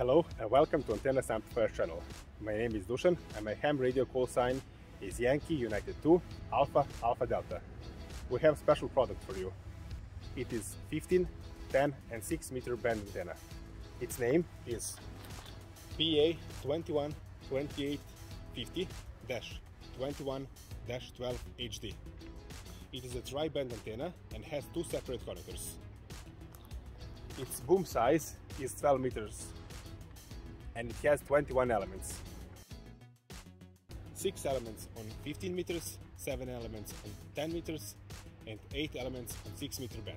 Hello and welcome to Antennas-Amplifiers Channel. My name is Dusan and my ham radio call sign is Yankee United 2 Alpha Alpha Delta. We have a special product for you. It is 15, 10 and 6 meter band antenna. Its name is PA212850-21-12HD. It is a tri-band antenna and has two separate connectors. Its boom size is 12 meters and it has 21 elements. 6 elements on 15 meters, 7 elements on 10 meters and 8 elements on 6 meter band.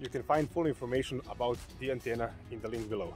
You can find full information about the antenna in the link below.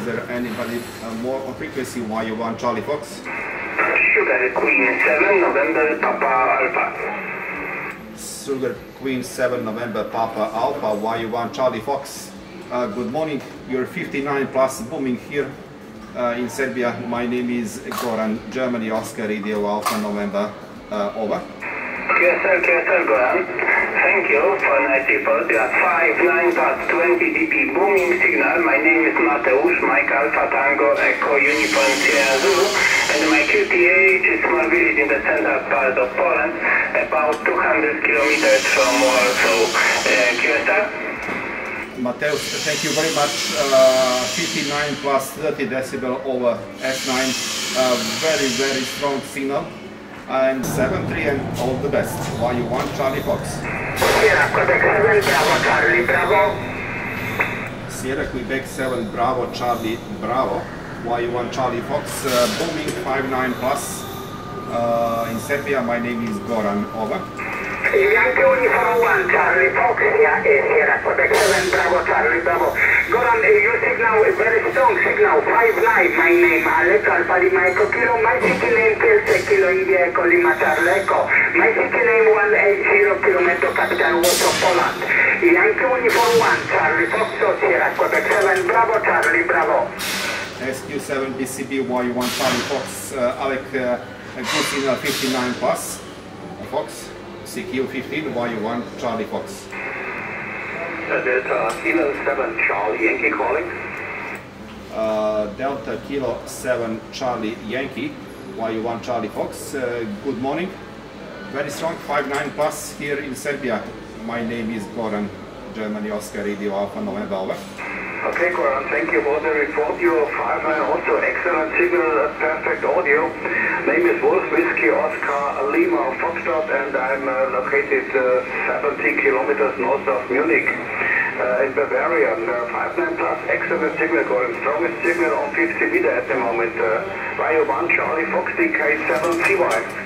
Is there anybody more on frequency? YU1 Charlie Fox? Sugar Queen 7 November Papa Alpha. Sugar Queen 7 November Papa Alpha, YU1 Charlie Fox. Good morning, you're 59 plus booming here in Serbia. My name is Goran, Germany Oscar Radio Alpha November, over. Yes sir, Goran. Thank you for 94. There are 59 plus 20 dB booming signal. My name is Mateusz, Mike Alpha Tango Echo Uniform Sierra Zulu, and my QTH is small village in the central part of Poland, about 200 kilometers from Warsaw. QSR? Mateusz, thank you very much. 59 plus 30 decibel over S9. Very strong signal. And 7-3 and all the best. YU1 Charlie Fox. Sierra Quebec 7 Bravo Charlie Bravo. Sierra Quebec 7 Bravo Charlie Bravo. YU1 Charlie Fox. Booming 59 plus. In Serbia, my name is Goran. Over. Yankee Uniform 1 Charlie Fox. Sierra Quebec 7 Bravo Charlie Bravo. Goran, your signal is very strong signal. 5-9. My name Alek Alpali Maiko Kilo. My city name Kielce. Kilo India Kolima Charleko. My city name 180 kilometer capital Warsaw Poland. Yankee Uniform 1 Charlie Fox Sierra Quebec 7 Bravo Charlie Bravo. SQ7 BCB YU1 Charlie Fox. Alek, good signal 59 plus. Fox. CQ15 YU1 Charlie Fox. Delta Kilo 7 Charlie Yankee calling. Delta Kilo 7 Charlie Yankee, YU1 Charlie Fox, good morning. Very strong 5-9 plus here in Serbia. My name is Goran, Germany Oscar Radio Alpha November, over. Okay Goran, thank you for the report. Your 5-9 also excellent signal, perfect audio. Name is Wolf Whiskey Oscar Lima Foxtrot and I'm located 70 kilometers north of Munich. In Bavaria, 5-9 plus, excellent signal, Goran, strongest signal on 50 meter at the moment. YU1 Charlie Fox DK7 CY.